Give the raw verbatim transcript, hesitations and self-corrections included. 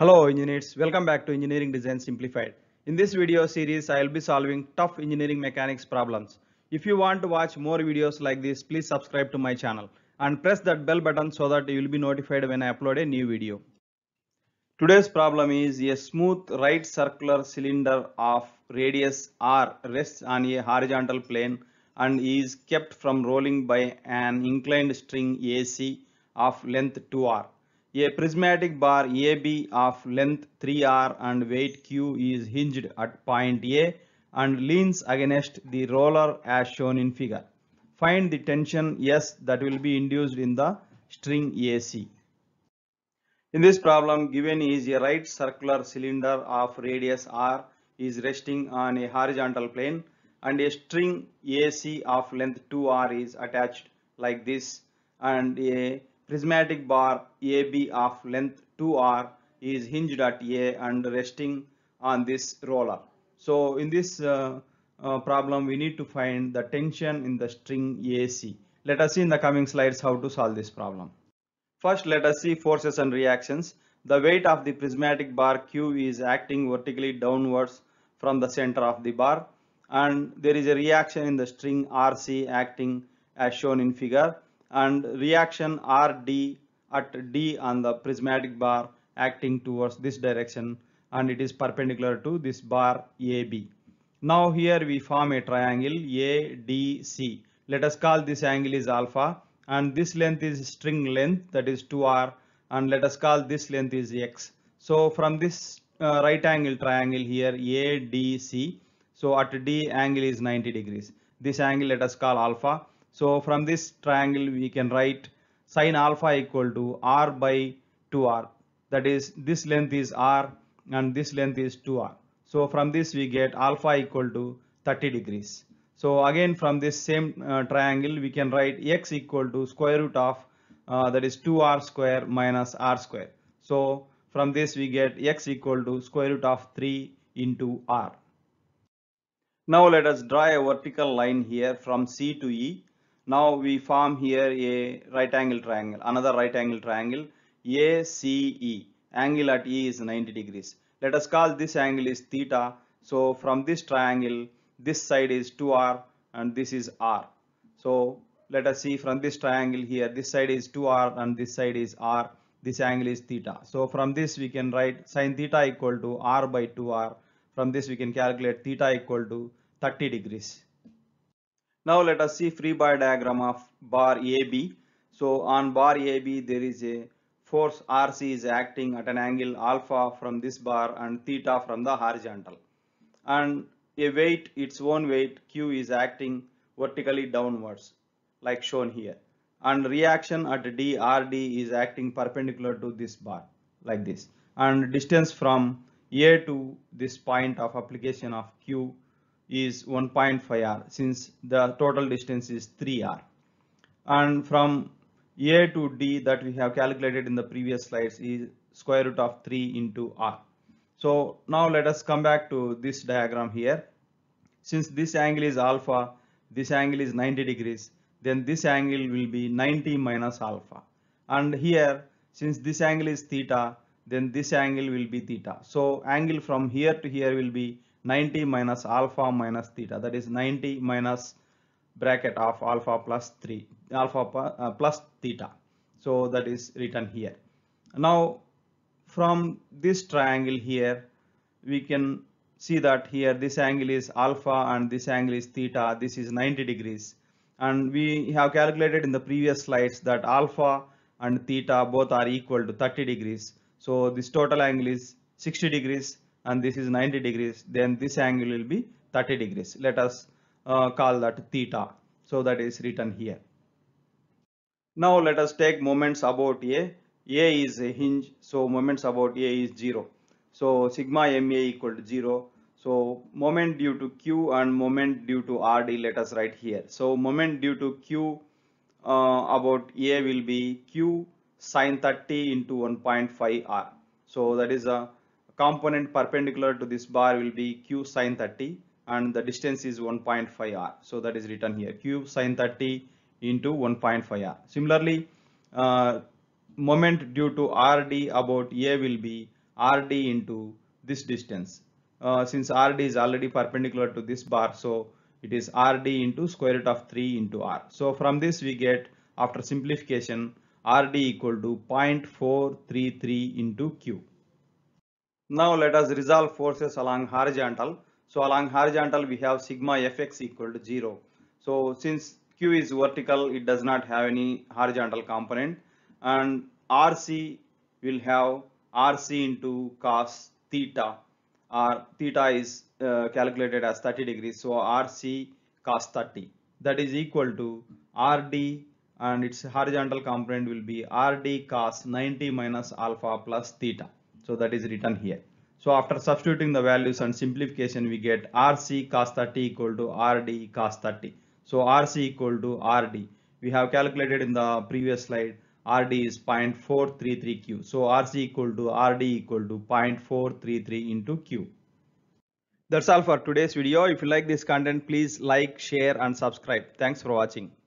Hello engineers, welcome back to Engineering Design Simplified. In this video series, I will be solving tough engineering mechanics problems. If you want to watch more videos like this, please subscribe to my channel and press that bell button so that you will be notified when I upload a new video. Today's problem is a smooth right circular cylinder of radius R rests on a horizontal plane and is kept from rolling by an inclined string A C of length two R. A prismatic bar A B of length three R and weight Q is hinged at point A and leans against the roller as shown in figure. Find the tension S that will be induced in the string A C. In this problem, given is a right circular cylinder of radius R is resting on a horizontal plane and a string A C of length two R is attached like this, and a prismatic bar A B of length two R is hinged at A and resting on this roller. So in this uh, uh, problem, we need to find the tension in the string A C. Let us see in the coming slides how to solve this problem. First, let us see forces and reactions. The weight of the prismatic bar Q is acting vertically downwards from the center of the bar, and there is a reaction in the string R C acting as shown in figure, and reaction R D at D on the prismatic bar acting towards this direction, and it is perpendicular to this bar A B. Now here we form a triangle A D C. Let us call this angle is alpha, and this length is string length, that is two R, and let us call this length is X. So from this uh, right angle triangle here A D C, so at D angle is ninety degrees. This angle let us call alpha. So from this triangle we can write sine alpha equal to R by two R, that is this length is R and this length is two R. So from this we get alpha equal to thirty degrees. So again from this same uh, triangle we can write X equal to square root of uh, that is two R square minus R square. So from this we get X equal to square root of three into R. Now let us draw a vertical line here from C to E. Now we form here a right angle triangle, another right angle triangle A C E. Angle at E is ninety degrees. Let us call this angle is theta. So from this triangle, this side is two R and this is R. So let us see from this triangle here, this side is two R and this side is R. This angle is theta. So from this we can write sine theta equal to R by two R. From this we can calculate theta equal to thirty degrees. Now let us see free body diagram of bar A B. So on bar A B there is a force R C is acting at an angle alpha from this bar and theta from the horizontal. And a weight, its own weight Q is acting vertically downwards like shown here. And reaction at D R D is acting perpendicular to this bar like this. And distance from A to this point of application of Q is one point five R, since the total distance is three R, and from A to D that we have calculated in the previous slides is square root of three into R. So now let us come back to this diagram here. Since this angle is alpha, this angle is ninety degrees, then this angle will be ninety minus alpha, and here since this angle is theta, then this angle will be theta. So angle from here to here will be ninety minus alpha minus theta, that is ninety minus bracket of alpha plus three alpha uh, plus theta. So that is written here. Now from this triangle here we can see that here this angle is alpha and this angle is theta. This is ninety degrees, and we have calculated in the previous slides that alpha and theta both are equal to thirty degrees. So this total angle is sixty degrees and this is ninety degrees, then this angle will be thirty degrees. Let us uh, call that theta. So that is written here. Now let us take moments about A. A is a hinge, so moments about A is zero. So sigma M A equal to zero. So moment due to Q and moment due to R D let us write here. So moment due to Q uh, about A will be Q sine thirty into one point five R. So that is a component perpendicular to this bar will be Q sine thirty, and the distance is one point five R. So that is written here, Q sine thirty into one point five R. Similarly, uh, moment due to R D about A will be R D into this distance. Uh, since R D is already perpendicular to this bar, so it is R D into square root of three into R. So from this we get, after simplification, R D equal to zero point four three three into Q. Now let us resolve forces along horizontal. So along horizontal we have sigma Fx equal to zero. So since Q is vertical, it does not have any horizontal component, and R C will have R C into cos theta, or theta is uh, calculated as thirty degrees. So R C cos thirty, that is equal to R D, and its horizontal component will be R D cos ninety minus alpha plus theta. So that is written here. So after substituting the values and simplification, we get R C cos thirty equal to R D cos thirty. So R C equal to R D. We have calculated in the previous slide, R D is zero point four three three Q. So R C equal to R D equal to zero point four three three into Q. That's all for today's video. If you like this content, please like, share and subscribe. Thanks for watching.